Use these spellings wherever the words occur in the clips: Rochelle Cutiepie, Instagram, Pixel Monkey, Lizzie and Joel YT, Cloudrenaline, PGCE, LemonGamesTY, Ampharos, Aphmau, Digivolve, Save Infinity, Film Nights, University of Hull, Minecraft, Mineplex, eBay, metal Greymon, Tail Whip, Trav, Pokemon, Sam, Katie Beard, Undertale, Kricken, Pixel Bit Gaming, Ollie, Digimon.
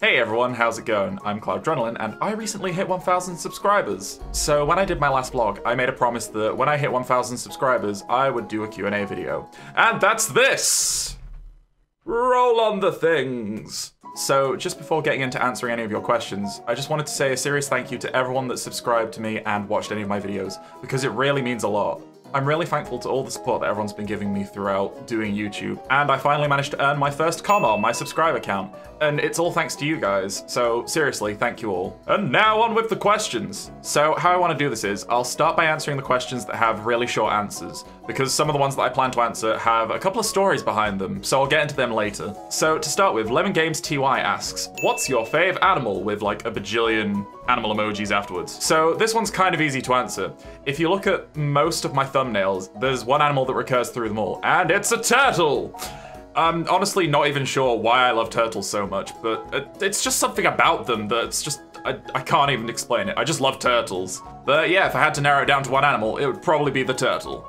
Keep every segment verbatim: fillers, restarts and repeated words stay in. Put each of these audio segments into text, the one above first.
Hey everyone, how's it going? I'm Cloudrenaline and I recently hit one thousand subscribers. So when I did my last vlog, I made a promise that when I hit one thousand subscribers, I would do a Q and A video. And that's this! Roll on the things! So just before getting into answering any of your questions, I just wanted to say a serious thank you to everyone that subscribed to me and watched any of my videos, because it really means a lot. I'm really thankful to all the support that everyone's been giving me throughout doing YouTube, and I finally managed to earn my first comma on my subscriber count. And it's all thanks to you guys, so seriously, thank you all. And now on with the questions! So how I want to do this is, I'll start by answering the questions that have really short answers, because some of the ones that I plan to answer have a couple of stories behind them, so I'll get into them later. So to start with, LemonGamesTY asks, what's your fave animal, with like a bajillion animal emojis afterwards? So this one's kind of easy to answer. If you look at most of my thumbnails, there's one animal that recurs through them all, and it's a turtle! I'm honestly not even sure why I love turtles so much, but it's just something about them that's just, I, I can't even explain it. I just love turtles. But yeah, if I had to narrow it down to one animal, it would probably be the turtle.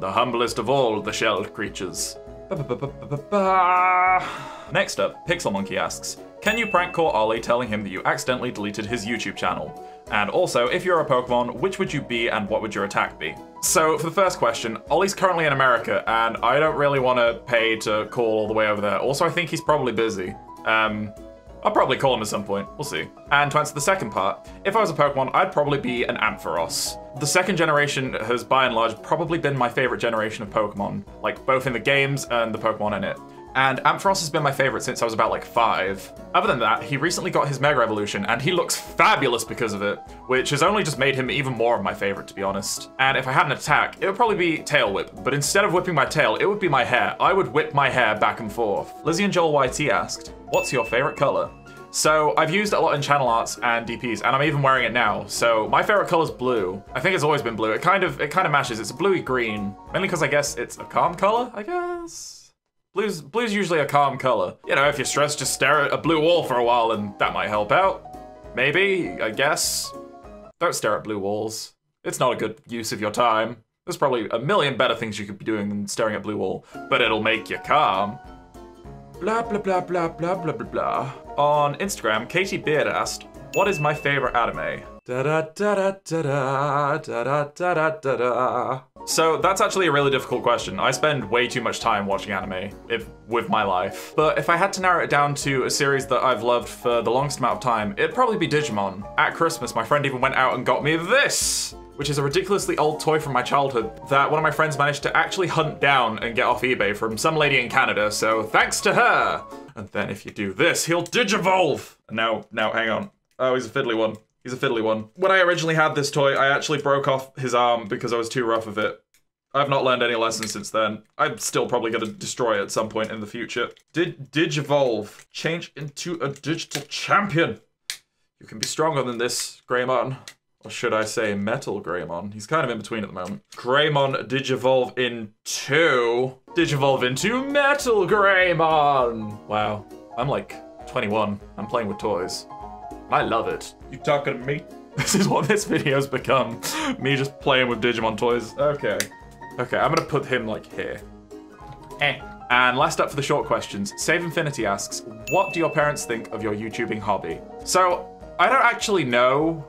The humblest of all the shelled creatures. Ba-ba-ba-ba-ba-ba. Next up, Pixel Monkey asks, can you prank call Ollie telling him that you accidentally deleted his YouTube channel? And also, if you're a Pokemon, which would you be and what would your attack be? So, for the first question, Ollie's currently in America, and I don't really want to pay to call all the way over there. Also, I think he's probably busy. Um, I'll probably call him at some point. We'll see. And to answer the second part, if I was a Pokemon, I'd probably be an Ampharos. The second generation has, by and large, probably been my favorite generation of Pokemon. Like, both in the games and the Pokemon in it. And Ampharos has been my favorite since I was about like five. Other than that, he recently got his Mega Evolution and he looks fabulous because of it, which has only just made him even more of my favorite, to be honest. And if I had an attack, it would probably be Tail Whip, but instead of whipping my tail, it would be my hair. I would whip my hair back and forth. Lizzie and Joel Y T asked, what's your favorite color? So I've used it a lot in channel arts and D Ps, and I'm even wearing it now. So my favorite color is blue. I think it's always been blue. It kind of, it kind of matches. It's a bluey green, mainly because I guess it's a calm color, I guess. Blue's, blue's usually a calm color. You know, if you're stressed, just stare at a blue wall for a while and that might help out. Maybe, I guess. Don't stare at blue walls. It's not a good use of your time. There's probably a million better things you could be doing than staring at blue wall, but it'll make you calm. Blah, blah, blah, blah, blah, blah, blah, blah. On Instagram, Katie Beard asked, what is my favorite anime? Da da da da da da da da da da. So that's actually a really difficult question. I spend way too much time watching anime if, with my life. But if I had to narrow it down to a series that I've loved for the longest amount of time, it'd probably be Digimon. At Christmas, my friend even went out and got me this, which is a ridiculously old toy from my childhood that one of my friends managed to actually hunt down and get off eBay from some lady in Canada, so thanks to her. And then if you do this, he'll digivolve. Now, now, hang on. Oh, he's a fiddly one. He's a fiddly one. When I originally had this toy, I actually broke off his arm because I was too rough with it. I've not learned any lessons since then. I'm still probably gonna destroy it at some point in the future. Did Digivolve. Change into a digital champion. You can be stronger than this, Greymon. Or should I say metal Greymon? He's kind of in between at the moment. Greymon Digivolve into... Digivolve into metal Greymon! Wow. I'm like twenty-one. I'm playing with toys. I love it. You talking to me? This is what this video's become. Me just playing with Digimon toys. Okay. Okay, I'm gonna put him like here. Eh. And last up for the short questions, Save Infinity asks, what do your parents think of your YouTubing hobby? So, I don't actually know.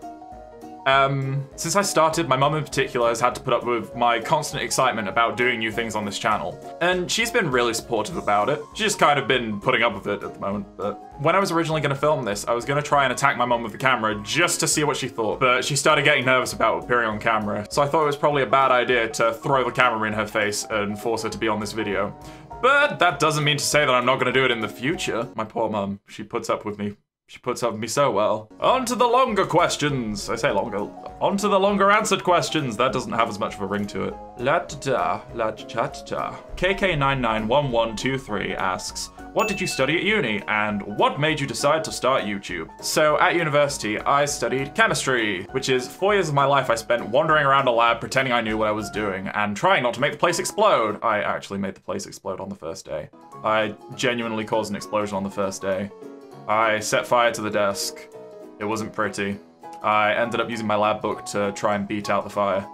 Um, since I started, my mum in particular has had to put up with my constant excitement about doing new things on this channel. And she's been really supportive about it. She's just kind of been putting up with it at the moment, but... When I was originally gonna film this, I was gonna try and attack my mum with the camera just to see what she thought, but she started getting nervous about appearing on camera, so I thought it was probably a bad idea to throw the camera in her face and force her to be on this video. But that doesn't mean to say that I'm not gonna do it in the future. My poor mum, she puts up with me. She puts up with me so well. On to the longer questions. I say longer. On to the longer answered questions. That doesn't have as much of a ring to it. La da da, la cha cha. K K nine nine one one two three asks, what did you study at uni and what made you decide to start YouTube? So at university, I studied chemistry, which is four years of my life I spent wandering around a lab pretending I knew what I was doing and trying not to make the place explode. I actually made the place explode on the first day. I genuinely caused an explosion on the first day. I set fire to the desk. It wasn't pretty. I ended up using my lab book to try and beat out the fire.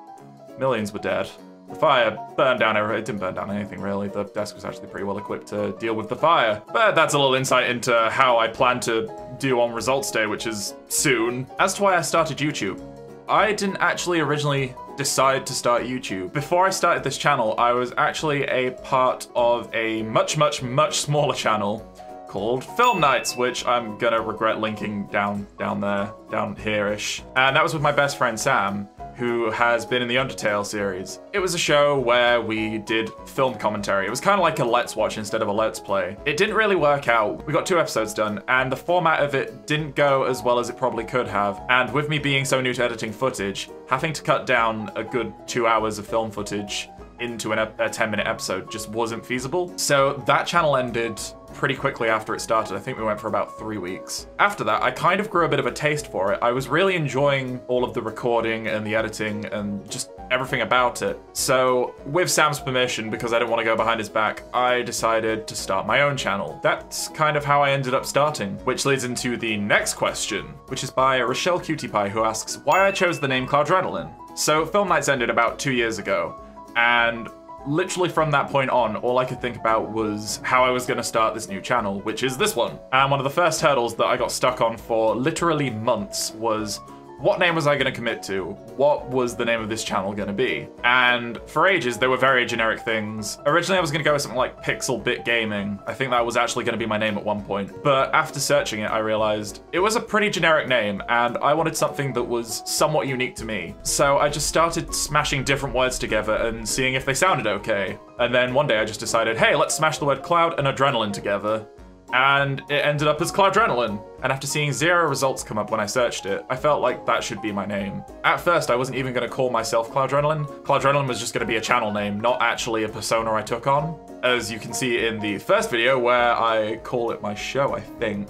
Millions were dead. The fire burned down everything. It didn't burn down anything, really. The desk was actually pretty well equipped to deal with the fire. But that's a little insight into how I plan to do on results day, which is soon. As to why I started YouTube, I didn't actually originally decide to start YouTube. Before I started this channel, I was actually a part of a much, much, much smaller channel called Film Nights, which I'm gonna regret linking down down there, down here-ish. And that was with my best friend Sam, who has been in the Undertale series. It was a show where we did film commentary. It was kind of like a Let's Watch instead of a Let's Play. It didn't really work out. We got two episodes done, and the format of it didn't go as well as it probably could have. And with me being so new to editing footage, having to cut down a good two hours of film footage into an ep- a ten minute episode just wasn't feasible. So that channel ended pretty quickly after it started. I think we went for about three weeks. After that, I kind of grew a bit of a taste for it. I was really enjoying all of the recording and the editing and just everything about it. So with Sam's permission, because I didn't want to go behind his back, I decided to start my own channel. That's kind of how I ended up starting, which leads into the next question, which is by Rochelle Cutiepie, who asks why I chose the name Cloudrenaline. So Film Nights ended about two years ago, and literally from that point on, all I could think about was how I was going to start this new channel, which is this one. And one of the first hurdles that I got stuck on for literally months was, what name was I going to commit to? What was the name of this channel going to be? And for ages, there were very generic things. Originally, I was going to go with something like Pixel Bit Gaming. I think that was actually going to be my name at one point. But after searching it, I realized it was a pretty generic name, and I wanted something that was somewhat unique to me. So I just started smashing different words together and seeing if they sounded okay. And then one day I just decided, hey, let's smash the word cloud and adrenaline together. And it ended up as Cloudrenaline. And after seeing zero results come up when I searched it, I felt like that should be my name. At first, I wasn't even going to call myself Cloudrenaline. Cloudrenaline was just going to be a channel name, not actually a persona I took on, as you can see in the first video where I call it my show, I think.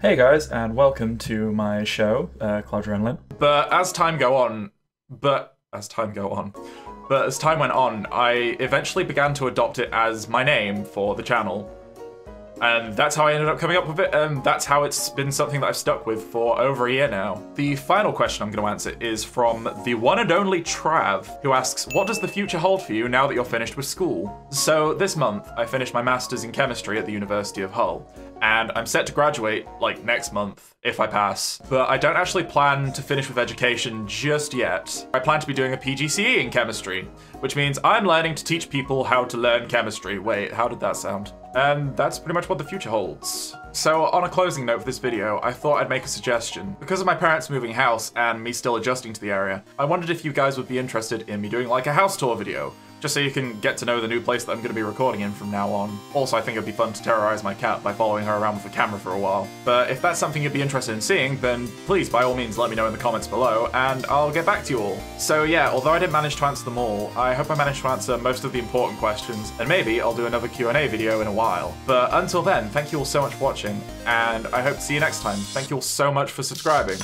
Hey guys, and welcome to my show, uh, Cloudrenaline. But as time go on, but as time go on, but as time went on, I eventually began to adopt it as my name for the channel. And that's how I ended up coming up with it, and that's how it's been something that I've stuck with for over a year now. The final question I'm going to answer is from the one and only Trav, who asks, what does the future hold for you now that you're finished with school? So this month, I finished my master's in chemistry at the University of Hull, and I'm set to graduate, like, next month, if I pass. But I don't actually plan to finish with education just yet. I plan to be doing a P G C E in chemistry, which means I'm learning to teach people how to learn chemistry. Wait, how did that sound? And that's pretty much what the future holds. So on a closing note for this video, I thought I'd make a suggestion. Because of my parents moving house and me still adjusting to the area, I wondered if you guys would be interested in me doing like a house tour video, just so you can get to know the new place that I'm going to be recording in from now on. Also, I think it'd be fun to terrorize my cat by following her around with a camera for a while. But if that's something you'd be interested in seeing, then please, by all means, let me know in the comments below, and I'll get back to you all. So yeah, although I didn't manage to answer them all, I hope I managed to answer most of the important questions, and maybe I'll do another Q and A video in a while. But until then, thank you all so much for watching, and I hope to see you next time. Thank you all so much for subscribing.